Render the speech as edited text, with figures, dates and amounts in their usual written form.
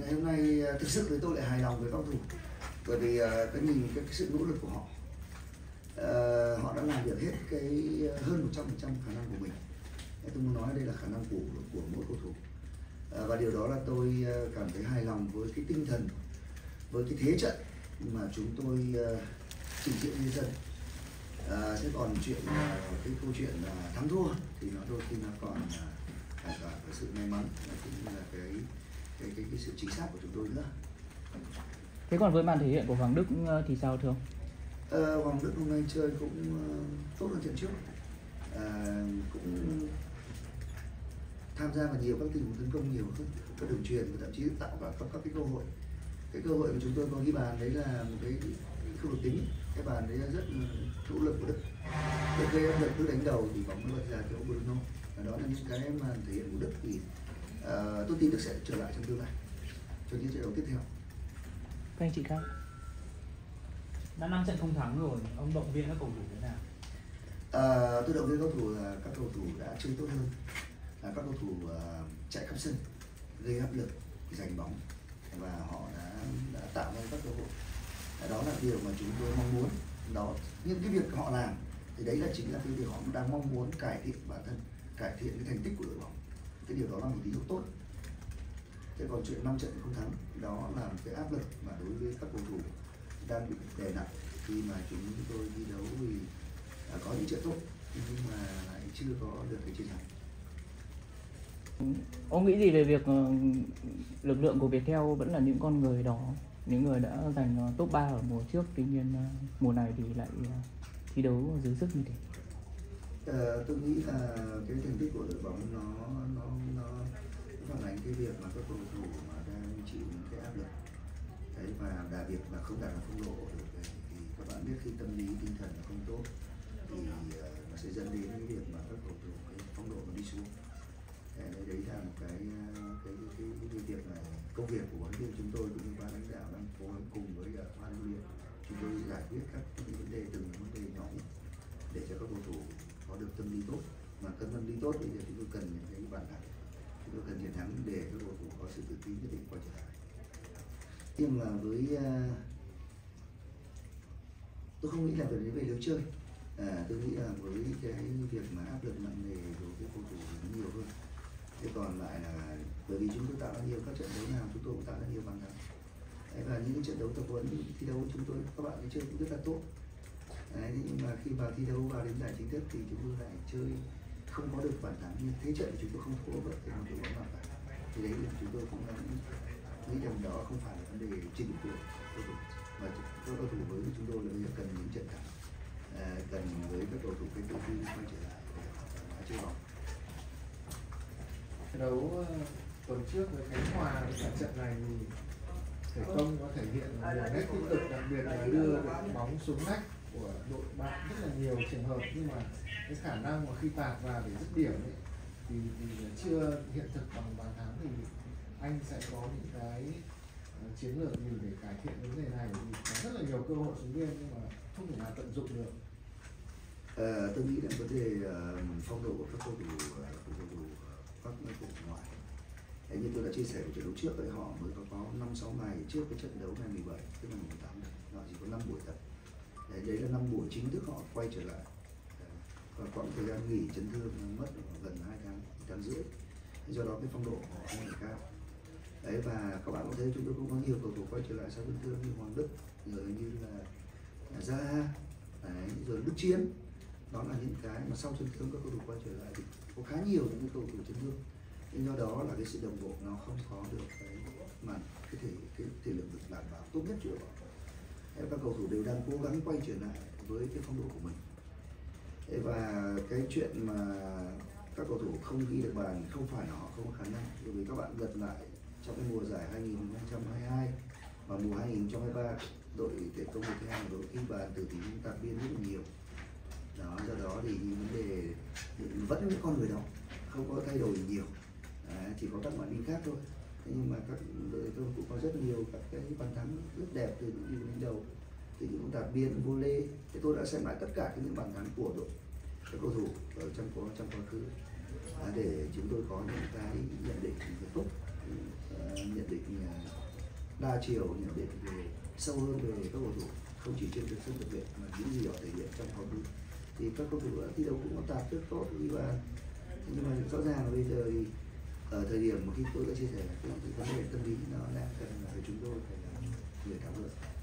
ngày hôm nay thực sự thì tôi lại hài lòng với các cầu thủ, bởi vì cái nhìn cái sự nỗ lực của họ, họ đã làm được hết cái hơn 100% khả năng của mình. Tôi muốn nói đây là khả năng của mỗi cầu thủ, và điều đó là tôi cảm thấy hài lòng với cái tinh thần, với cái thế trận mà chúng tôi trình diện nhân dân. Sẽ còn chuyện cái câu chuyện là thắng thua thì nó đôi khi nó còn cả cái sự may mắn cũng là cái sự chính xác của chúng tôi nữa. Thế còn với màn thể hiện của Hoàng Đức thì sao thưa ông? Hoàng Đức hôm nay chơi cũng tốt hơn trận trước, cũng tham gia vào nhiều các tình huống tấn công, nhiều các đường truyền và thậm chí tạo cả các cái cơ hội. Cái cơ hội mà chúng tôi có ghi bàn đấy là một cái không được tính, cái bàn đấy rất nỗ lực của Đức. Để gây áp lực cứ đánh đầu thì bóng lật ra cho Bruno, và đó là những cái mà thể hiện của Đức thì tôi tin Đức sẽ trở lại trong tương lai, trong những trận đấu tiếp theo. Các anh chị khác, đã 5 trận không thắng rồi, ông động viên các cầu thủ thế nào? Tôi động viên cầu thủ là các cầu thủ đã chơi tốt hơn, là các cầu thủ chạy khắp sân, gây áp lực, giành bóng, và họ đã tạo ra các cơ hội. Đó là điều mà chúng tôi mong muốn. Đó, những cái việc họ làm thì đấy là chính là cái điều họ đang mong muốn cải thiện bản thân, cải thiện cái thành tích của đội bóng. Cái điều đó là một tín hiệu tốt. Thế còn chuyện 5 trận không thắng, đó là một cái áp lực mà đối với các cầu thủ đang bị đè nặng khi mà chúng tôi thi đấu, vì có những trận tốt nhưng mà lại chưa có được cái chiến thắng. Ông nghĩ gì về việc lực lượng của Viettel vẫn là những con người đó, những người đã giành top 3 ở mùa trước, tuy nhiên mùa này thì lại thi đấu dưới sức như thế? Tôi nghĩ là cái thành tích của đội bóng nó phản ánh cái việc mà các cầu thủ mà đang chịu những cái áp lực đấy, và đặc biệt là không đạt được phong độ được, thì các bạn biết khi tâm lý tinh thần nó không tốt thì nó sẽ dẫn đến cái việc mà các cầu thủ cái phong độ nó đi xuống. Đấy là một cái việc này, công việc của huấn luyện chúng tôi cũng như ban lãnh đạo đang phối hợp cùng với ban huấn luyện, chúng tôi giải quyết các vấn đề, từng vấn đề nhỏ nhất để cho các cầu thủ có được tâm lý tốt. Mà tâm lý tốt thì chúng tôi cần những cái bàn thắng, chúng tôi cần chiến thắng để các cầu thủ có sự tự tin nhất định quay trở lại. Nhưng mà với tôi không nghĩ là về vấn đề lối chơi, tôi nghĩ là với cái việc mà áp lực nặng nề đối với cầu thủ nó nhiều hơn. Thế còn lại là bởi vì chúng tôi tạo ra nhiều các trận đấu nào chúng tôi cũng tạo ra nhiều bàn thắng, và những trận đấu tập huấn thi đấu chúng tôi các bạn ấy chơi cũng rất là tốt. Nhưng mà khi vào thi đấu, vào đến giải chính thức thì chúng tôi lại chơi không có được bàn thắng, nhưng thế trận thì chúng tôi không thua vậy thì chúng tôi bàn thắng. Thì đấy là chúng tôi cũng nghĩ rằng đó không phải là vấn đề trình độ cầu thủ, mà các cầu thủ với chúng tôi là bây giờ cần những trận thắng, cần với các cầu thủ cái tự tin quay trở lại để họ chơi bóng. Đấu tuần trước với Khánh Hòa, trận này thì Thể Công có thể hiện một nét tích cực, đặc biệt là đưa được bóng xuống nách của đội bạn rất là nhiều trường hợp, nhưng mà cái khả năng mà khi tạt vào để dứt điểm ấy, thì chưa hiện thực bằng bàn thắng, thì anh sẽ có những cái chiến lược gì để cải thiện vấn đề này? Thì có rất là nhiều cơ hội xuống biên nhưng mà không thể nào tận dụng được. Tôi nghĩ là vấn đề phong độ của các cầu thủ ngoại. Như tôi đã chia sẻ ở trận đấu trước với họ mới có 5-6 ngày trước cái trận đấu ngày 17, tức là 18 ngày, họ chỉ có 5 buổi tập. Đấy là 5 buổi chính thức họ quay trở lại. Và quãng thời gian nghỉ chấn thương mất gần 2 tháng rưỡi. Do đó cái phong độ của họ không hề cao. Đấy, và các bạn có thấy chúng tôi cũng có nhiều cầu thủ quay trở lại sau chấn thương như Hoàng Đức, rồi như là Gia, rồi Đức Chiến. Đó là những cái mà sau chấn thương các cầu thủ quay trở lại thì có khá nhiều những cầu thủ chấn thương, nên do đó là cái sự đồng bộ nó không có được cái thể lực được đảm bảo tốt nhất của họ. Các cầu thủ đều đang cố gắng quay trở lại với cái phong độ của mình. Và cái chuyện mà các cầu thủ không ghi được bàn không phải là họ không có khả năng, bởi vì các bạn lật lại trong cái mùa giải 2022 và mùa 2023, đội Thể Công Viettel đội ghi bàn từ tình huống tạt biên rất là nhiều. Đó, do đó thì những vấn đề vẫn những con người đó không có thay đổi nhiều, chỉ có các bạn đi khác thôi. Thế nhưng mà các đội tôi cũng có rất nhiều các cái bàn thắng rất đẹp từ những đường đánh đầu, từ những tạt biên, vô lê. Thì tôi đã xem lại tất cả những bàn thắng của đội các cầu thủ ở trong quá khứ, để chúng tôi có những cái nhận định tốt, nhận định đa chiều nhận biết về sâu hơn về các cầu thủ, không chỉ trên sân tập luyện mà những gì họ thể hiện trong phòng thi. Thì các cầu thủ đã thi đấu cũng có tạp rất tốt, nhưng mà rõ ràng là bây giờ thì ở thời điểm mà khi tôi đã chia sẻ cái vấn đề tâm lý nó đã cần phải chúng tôi phải là người thảo luận.